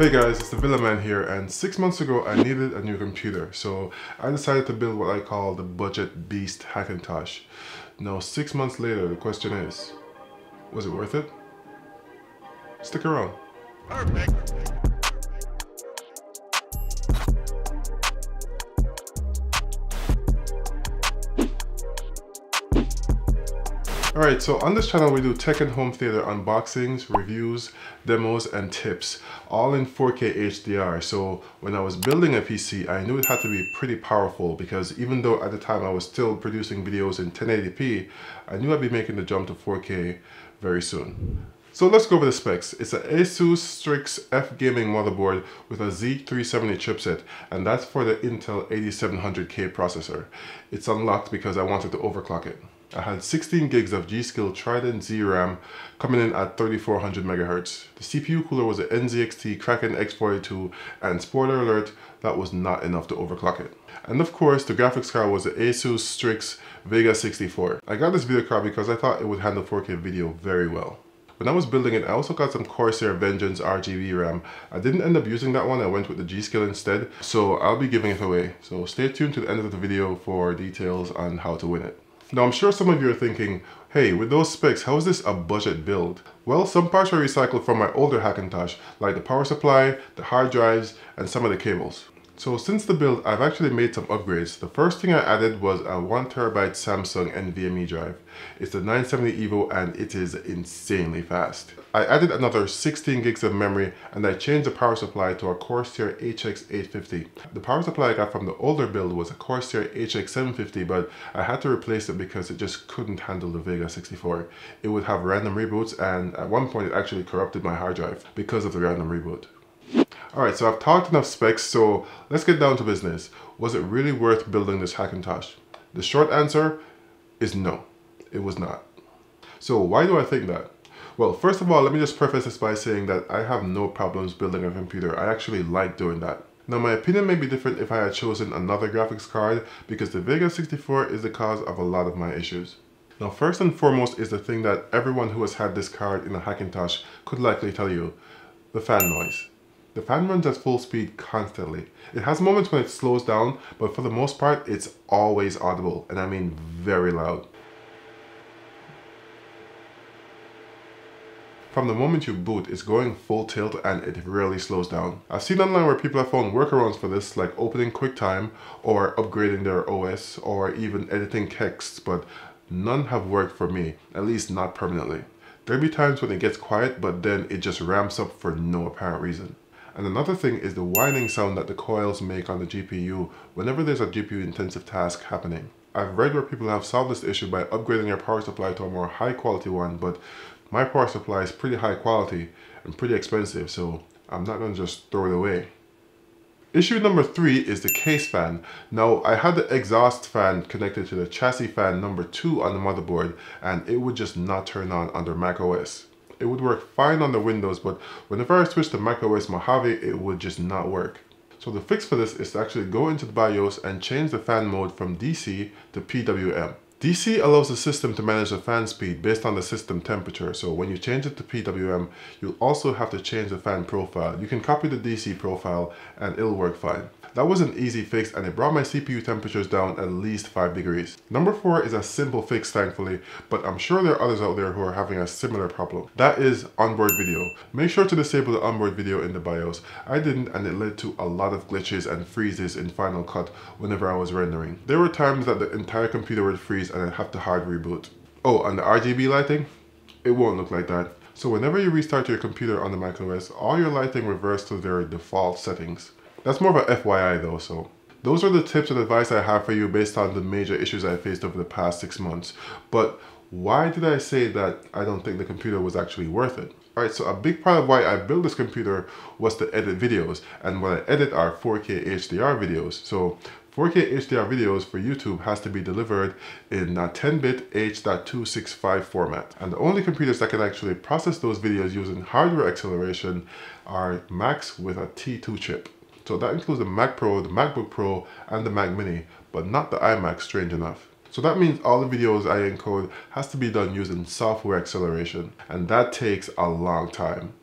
Hey guys, it's the Villa Man here, and 6 months ago I needed a new computer, so I decided to build what I call the budget beast Hackintosh. Now 6 months later, the question is, was it worth it? Stick around. Perfect. Alright, so on this channel we do tech and home theater unboxings, reviews, demos, and tips, all in 4K HDR. So when I was building a PC, I knew it had to be pretty powerful, because even though at the time I was still producing videos in 1080p, I knew I'd be making the jump to 4K very soon. So let's go over the specs. It's an ASUS Strix F gaming motherboard with a Z370 chipset, and that's for the Intel 8700K processor. It's unlocked because I wanted to overclock it. I had 16 gigs of G-Skill Trident Z RAM coming in at 3400 MHz. The CPU cooler was an NZXT Kraken X42, and spoiler alert, that was not enough to overclock it. And of course, the graphics card was an ASUS Strix Vega 64. I got this video card because I thought it would handle 4K video very well. When I was building it, I also got some Corsair Vengeance RGB RAM. I didn't end up using that one, I went with the G-Skill instead, so I'll be giving it away. So stay tuned to the end of the video for details on how to win it. Now I'm sure some of you are thinking, hey, with those specs, how is this a budget build? Well, some parts are recycled from my older Hackintosh, like the power supply, the hard drives, and some of the cables. So since the build, I've actually made some upgrades. The first thing I added was a 1TB Samsung NVMe drive. It's the 970 Evo and it is insanely fast. I added another 16 gigs of memory and I changed the power supply to a Corsair HX850. The power supply I got from the older build was a Corsair HX750, but I had to replace it because it just couldn't handle the Vega 64. It would have random reboots, and at one point it actually corrupted my hard drive because of the random reboot. Alright, so I've talked enough specs, so let's get down to business. Was it really worth building this Hackintosh? The short answer is no, it was not. So why do I think that? Well, first of all, let me just preface this by saying that I have no problems building a computer. I actually like doing that. Now my opinion may be different if I had chosen another graphics card, because the Vega 64 is the cause of a lot of my issues. Now first and foremost is the thing that everyone who has had this card in a Hackintosh could likely tell you, the fan noise. The fan runs at full speed constantly. It has moments when it slows down, but for the most part, it's always audible, and I mean very loud. From the moment you boot, it's going full tilt and it rarely slows down. I've seen online where people have found workarounds for this, like opening QuickTime or upgrading their OS or even editing texts, but none have worked for me, at least not permanently. There'll be times when it gets quiet, but then it just ramps up for no apparent reason. And another thing is the whining sound that the coils make on the GPU whenever there's a GPU intensive task happening. I've read where people have solved this issue by upgrading their power supply to a more high quality one, but my power supply is pretty high quality and pretty expensive, so I'm not going to just throw it away. Issue number 3 is the case fan. Now I had the exhaust fan connected to the chassis fan number 2 on the motherboard, and it would just not turn on under macOS. It would work fine on the Windows, but whenever I switched to macOS Mojave, it would just not work. So the fix for this is to actually go into the BIOS and change the fan mode from DC to PWM. DC allows the system to manage the fan speed based on the system temperature, so when you change it to PWM, you'll also have to change the fan profile. You can copy the DC profile and it'll work fine. That was an easy fix, and it brought my CPU temperatures down at least 5 degrees. Number 4 is a simple fix, thankfully, but I'm sure there are others out there who are having a similar problem. That is onboard video. Make sure to disable the onboard video in the BIOS. I didn't, and it led to a lot of glitches and freezes in Final Cut whenever I was rendering. There were times that the entire computer would freeze and I'd have to hard reboot. Oh, and the RGB lighting? It won't look like that. So whenever you restart your computer on the macOS, all your lighting reverts to their default settings. That's more of a FYI though, so. Those are the tips and advice I have for you based on the major issues I faced over the past 6 months. But why did I say that I don't think the computer was actually worth it? Alright, so a big part of why I built this computer was to edit videos, and what I edit are 4K HDR videos. So 4K HDR videos for YouTube has to be delivered in a 10-bit H.265 format. And the only computers that can actually process those videos using hardware acceleration are Macs with a T2 chip. So that includes the Mac Pro, the MacBook Pro, and the Mac Mini, but not the iMac, strange enough. So that means all the videos I encode has to be done using software acceleration, and that takes a long time.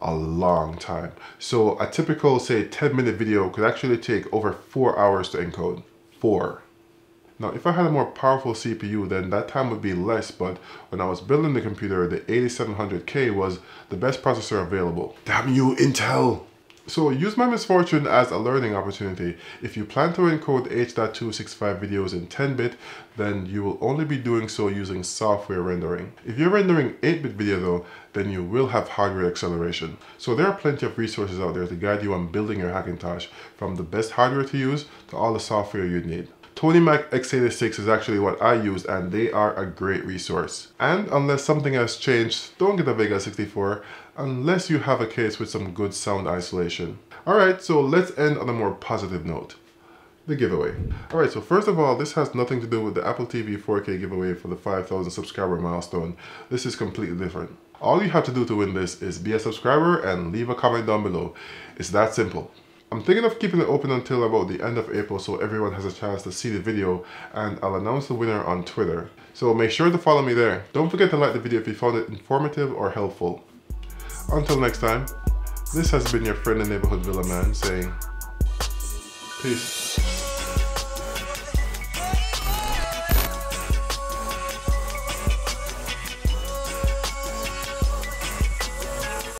a long time. So a typical, say, 10-minute video could actually take over 4 hours to encode. Four. Now, if I had a more powerful CPU, then that time would be less, but when I was building the computer, the 8700K was the best processor available. Damn you, Intel! So use my misfortune as a learning opportunity. If you plan to encode H.265 videos in 10-bit, then you will only be doing so using software rendering. If you're rendering 8-bit video though, then you will have hardware acceleration. So there are plenty of resources out there to guide you on building your Hackintosh, from the best hardware to use to all the software you need. tonymacx86 is actually what I use, and they are a great resource. And unless something has changed, don't get a Vega 64 unless you have a case with some good sound isolation. Alright, so let's end on a more positive note. The giveaway. Alright, so first of all, this has nothing to do with the Apple TV 4K giveaway for the 5,000 subscriber milestone. This is completely different. All you have to do to win this is be a subscriber and leave a comment down below. It's that simple. I'm thinking of keeping it open until about the end of April so everyone has a chance to see the video, and I'll announce the winner on Twitter. So make sure to follow me there. Don't forget to like the video if you found it informative or helpful. Until next time, this has been your friend and neighborhood villa man saying peace.